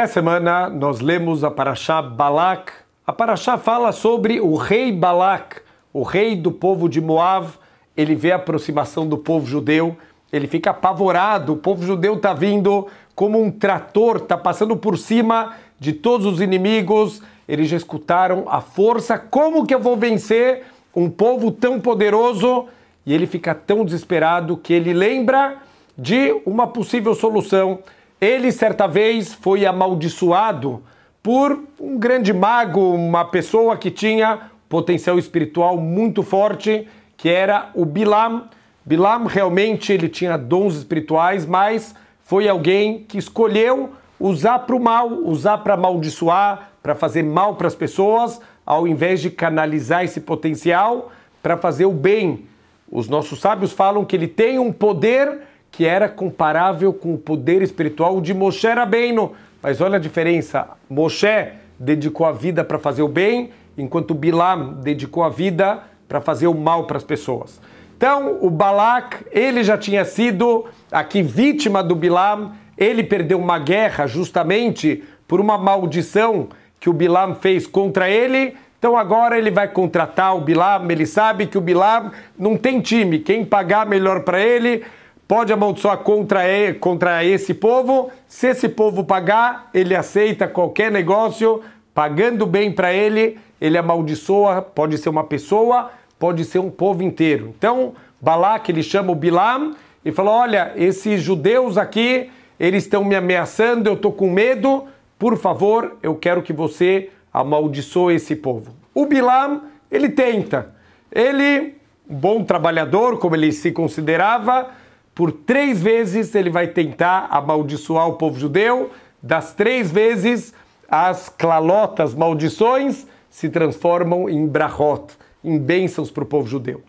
Nessa semana nós lemos a parasha Balak. A parasha fala sobre o rei Balak, o rei do povo de Moab. Ele vê a aproximação do povo judeu, ele fica apavorado. O povo judeu está vindo como um trator, está passando por cima de todos os inimigos. Eles já escutaram a força. Como que eu vou vencer um povo tão poderoso? E ele fica tão desesperado que ele lembra de uma possível solução. Ele, certa vez, foi amaldiçoado por um grande mago, uma pessoa que tinha potencial espiritual muito forte, que era o Bilam. Bilam, realmente, ele tinha dons espirituais, mas foi alguém que escolheu usar para o mal, usar para amaldiçoar, para fazer mal para as pessoas, ao invés de canalizar esse potencial para fazer o bem. Os nossos sábios falam que ele tem um poder que era comparável com o poder espiritual de Moshe Rabbeinu. Mas olha a diferença. Moshe dedicou a vida para fazer o bem, enquanto Bilam dedicou a vida para fazer o mal para as pessoas. Então, o Balak, ele já tinha sido aqui vítima do Bilam. Ele perdeu uma guerra justamente por uma maldição que o Bilam fez contra ele. Então agora ele vai contratar o Bilam. Ele sabe que o Bilam não tem time. Quem pagar melhor para ele pode amaldiçoar contra esse povo. Se esse povo pagar, ele aceita qualquer negócio. Pagando bem para ele, ele amaldiçoa. Pode ser uma pessoa, pode ser um povo inteiro. Então, Balak, ele chama o Bilam e fala: olha, esses judeus aqui, eles estão me ameaçando, eu estou com medo. Por favor, eu quero que você amaldiçoe esse povo. O Bilam, ele tenta. Ele, um bom trabalhador, como ele se considerava, por 3 vezes ele vai tentar amaldiçoar o povo judeu. Das 3 vezes, as clalotas, maldições, se transformam em brachot, em bênçãos para o povo judeu.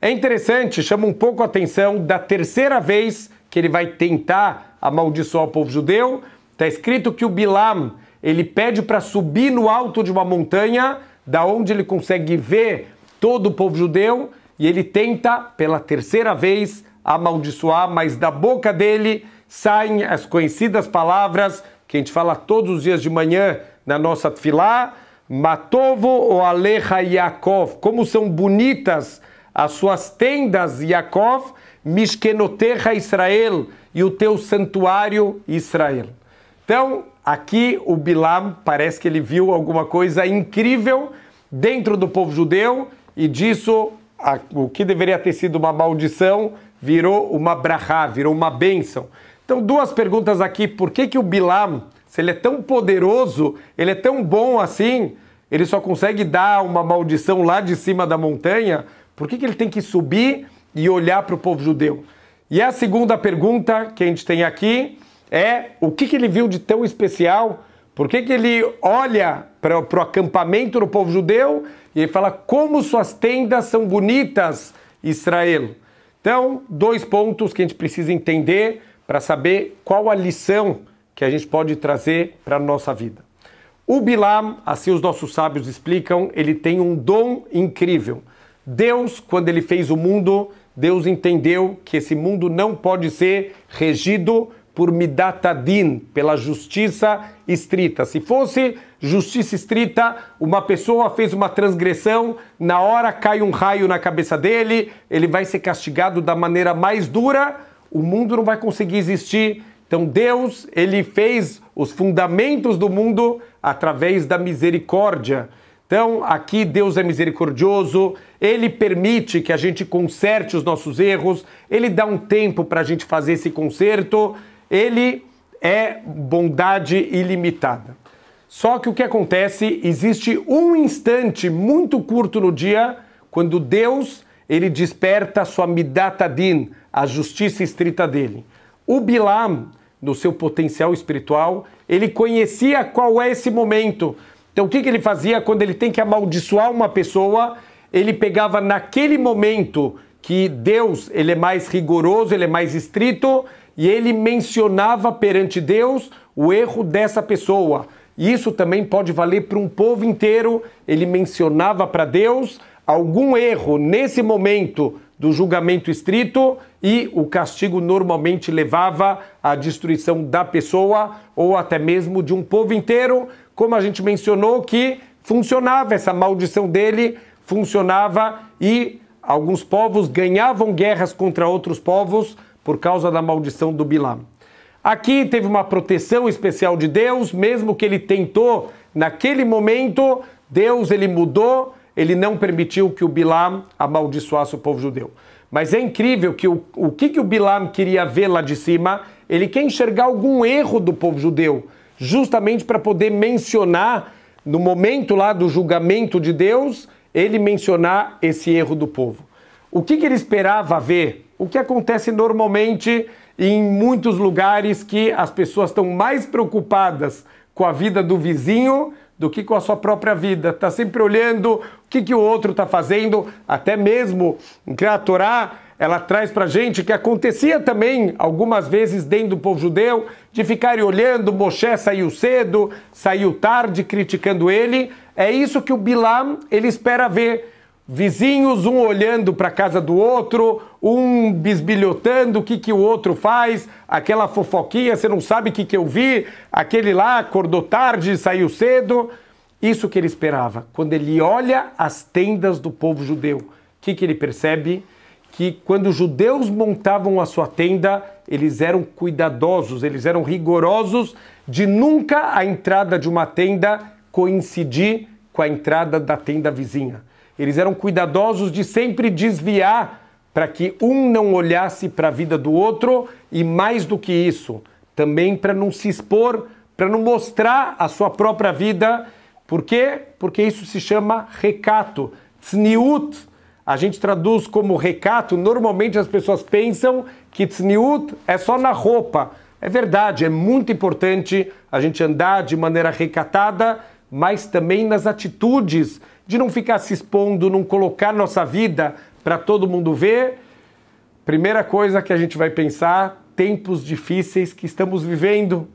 É interessante, chama um pouco a atenção da 3ª vez que ele vai tentar amaldiçoar o povo judeu. Está escrito que o Bilam, ele pede para subir no alto de uma montanha, da onde ele consegue ver todo o povo judeu, e ele tenta pela 3ª vez amaldiçoar, mas da boca dele saem as conhecidas palavras que a gente fala todos os dias de manhã na nossa tfilá: Ma Tovu Ohalecha Yaakov, como são bonitas as suas tendas, Yaakov, Mishkenotecha Israel, e o teu santuário, Israel. Então, aqui o Bilam parece que ele viu alguma coisa incrível dentro do povo judeu, e disso o que deveria ter sido uma maldição virou uma brachá, virou uma bênção. Então, 2 perguntas aqui. Por que o Bilam, se ele é tão poderoso, ele é tão bom assim, ele só consegue dar uma maldição lá de cima da montanha? Por que ele tem que subir e olhar para o povo judeu? E a 2ª pergunta que a gente tem aqui é: o que ele viu de tão especial? Por que ele olha para o acampamento do povo judeu e ele fala: como suas tendas são bonitas, Israel? Então, 2 pontos que a gente precisa entender para saber qual a lição que a gente pode trazer para a nossa vida. O Bilam, assim os nossos sábios explicam, ele tem um dom incrível. Deus, quando ele fez o mundo, Deus entendeu que esse mundo não pode ser regido por Midat Din, pela justiça estrita. Se fosse justiça estrita, uma pessoa fez uma transgressão, na hora cai um raio na cabeça dele, ele vai ser castigado da maneira mais dura, o mundo não vai conseguir existir. Então Deus, ele fez os fundamentos do mundo através da misericórdia. Então aqui Deus é misericordioso, ele permite que a gente conserte os nossos erros, ele dá um tempo para a gente fazer esse conserto, ele é bondade ilimitada. Só que o que acontece, existe um instante muito curto no dia quando Deus, ele desperta sua Midat Din, a justiça estrita dele. O Bilam, no seu potencial espiritual, ele conhecia qual é esse momento. Então o que ele fazia quando ele tem que amaldiçoar uma pessoa? Ele pegava naquele momento que Deus, ele é mais rigoroso, ele é mais estrito, e ele mencionava perante Deus o erro dessa pessoa. Isso também pode valer para um povo inteiro. Ele mencionava para Deus algum erro nesse momento do julgamento estrito, e o castigo normalmente levava à destruição da pessoa ou até mesmo de um povo inteiro, como a gente mencionou que funcionava, essa maldição dele funcionava, e alguns povos ganhavam guerras contra outros povos por causa da maldição do Bilam. Aqui teve uma proteção especial de Deus, mesmo que ele tentou naquele momento, Deus ele mudou, ele não permitiu que o Bilam amaldiçoasse o povo judeu. Mas é incrível que o que o Bilam queria ver lá de cima, ele quer enxergar algum erro do povo judeu, justamente para poder mencionar, no momento lá do julgamento de Deus, ele mencionar esse erro do povo. O que ele esperava ver? O que acontece normalmente em muitos lugares que as pessoas estão mais preocupadas com a vida do vizinho do que com a sua própria vida. Está sempre olhando o que o outro está fazendo. Até mesmo a Torá, ela traz para a gente que acontecia também algumas vezes dentro do povo judeu de ficarem olhando, Moshe saiu cedo, saiu tarde, criticando ele. É isso que o Bilam ele espera ver. Vizinhos, um olhando para a casa do outro, um bisbilhotando o que o outro faz, aquela fofoquinha, você não sabe o que eu vi, aquele lá acordou tarde, saiu cedo. Isso que ele esperava. Quando ele olha as tendas do povo judeu, o que ele percebe? Que quando os judeus montavam a sua tenda, eles eram cuidadosos, eles eram rigorosos de nunca a entrada de uma tenda coincidir com a entrada da tenda vizinha. Eles eram cuidadosos de sempre desviar para que um não olhasse para a vida do outro e, mais do que isso, também para não se expor, para não mostrar a sua própria vida. Por quê? Porque isso se chama recato. Tzniut, a gente traduz como recato. Normalmente as pessoas pensam que tzniut é só na roupa. É verdade, é muito importante a gente andar de maneira recatada, mas também nas atitudes, de não ficar se expondo, não colocar nossa vida para todo mundo ver. Primeira coisa que a gente vai pensar, tempos difíceis que estamos vivendo,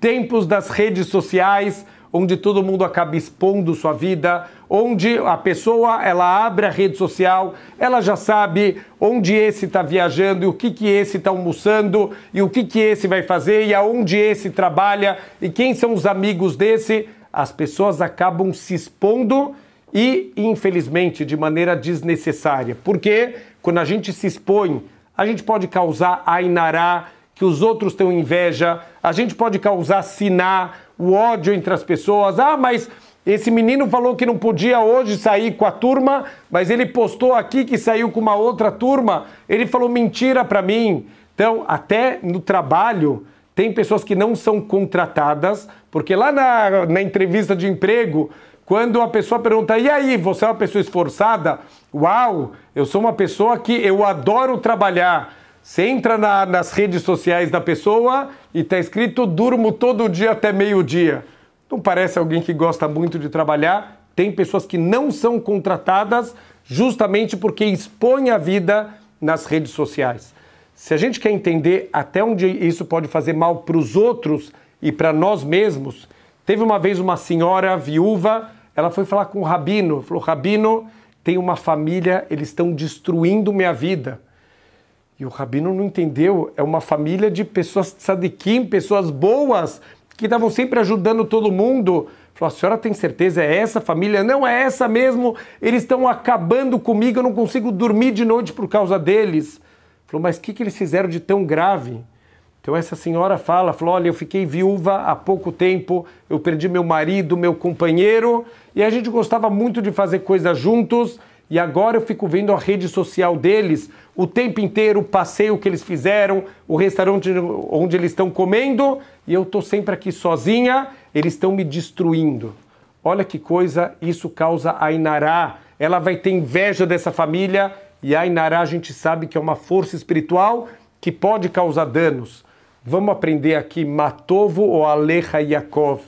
tempos das redes sociais, onde todo mundo acaba expondo sua vida, onde a pessoa ela abre a rede social, ela já sabe onde esse está viajando, e o que esse está almoçando, e o que esse vai fazer, e aonde esse trabalha, e quem são os amigos desse. As pessoas acabam se expondo e, infelizmente, de maneira desnecessária. Porque quando a gente se expõe, a gente pode causar a Inará, que os outros tenham inveja, a gente pode causar siná, o ódio entre as pessoas. Ah, mas esse menino falou que não podia hoje sair com a turma, mas ele postou aqui que saiu com uma outra turma, ele falou mentira para mim. Então, até no trabalho, tem pessoas que não são contratadas, porque lá na entrevista de emprego, quando a pessoa pergunta, e aí, você é uma pessoa esforçada? Uau, eu sou uma pessoa que eu adoro trabalhar. Você entra nas redes sociais da pessoa e está escrito, durmo todo dia até meio-dia. Não parece alguém que gosta muito de trabalhar? Tem pessoas que não são contratadas justamente porque expõem a vida nas redes sociais. Se a gente quer entender até onde isso pode fazer mal para os outros e para nós mesmos, teve uma vez uma senhora viúva, ela foi falar com o Rabino, falou, Rabino, tem uma família, eles estão destruindo minha vida. E o Rabino não entendeu, é uma família de pessoas tzadikim, pessoas boas, que estavam sempre ajudando todo mundo. Falou, a senhora tem certeza, é essa família? Não, é essa mesmo, eles estão acabando comigo, eu não consigo dormir de noite por causa deles. Falou, mas o que eles fizeram de tão grave? Então essa senhora falou, olha, eu fiquei viúva há pouco tempo, eu perdi meu marido, meu companheiro, e a gente gostava muito de fazer coisas juntos, e agora eu fico vendo a rede social deles o tempo inteiro, o passeio que eles fizeram, o restaurante onde eles estão comendo, e eu estou sempre aqui sozinha, eles estão me destruindo. Olha que coisa, isso causa a Inará, ela vai ter inveja dessa família. E a Inará a gente sabe que é uma força espiritual que pode causar danos. Vamos aprender aqui, Ma Tovu Ohalecha Yaakov.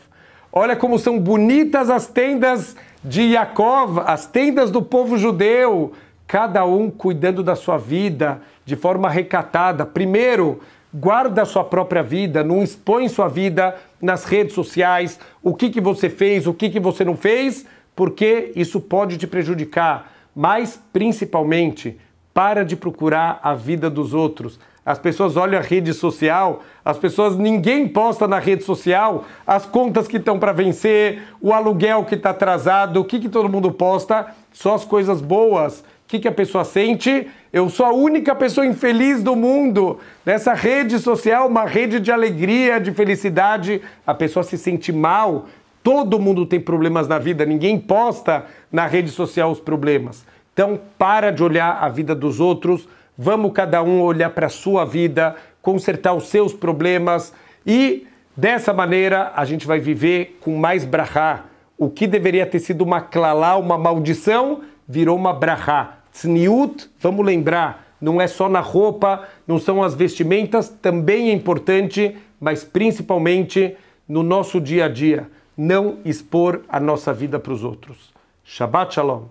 Olha como são bonitas as tendas de Yaakov, as tendas do povo judeu. Cada um cuidando da sua vida de forma recatada. Primeiro, guarda a sua própria vida, não expõe sua vida nas redes sociais. O que você fez, o que você não fez, porque isso pode te prejudicar. Mas, principalmente, Para de procurar a vida dos outros. As pessoas olham a rede social, as pessoas, ninguém posta na rede social as contas que estão para vencer, o aluguel que está atrasado, o que todo mundo posta, só as coisas boas. O que a pessoa sente? Eu sou a única pessoa infeliz do mundo. Nessa rede social, uma rede de alegria, de felicidade, a pessoa se sente mal. Todo mundo tem problemas na vida, ninguém posta na rede social os problemas. Então, para de olhar a vida dos outros, vamos cada um olhar para a sua vida, consertar os seus problemas e, dessa maneira, a gente vai viver com mais brachá. O que deveria ter sido uma clalá, uma maldição, virou uma brachá. Tzniut, vamos lembrar, não é só na roupa, não são as vestimentas, também é importante, mas principalmente no nosso dia a dia. Não expor a nossa vida para os outros. Shabbat Shalom.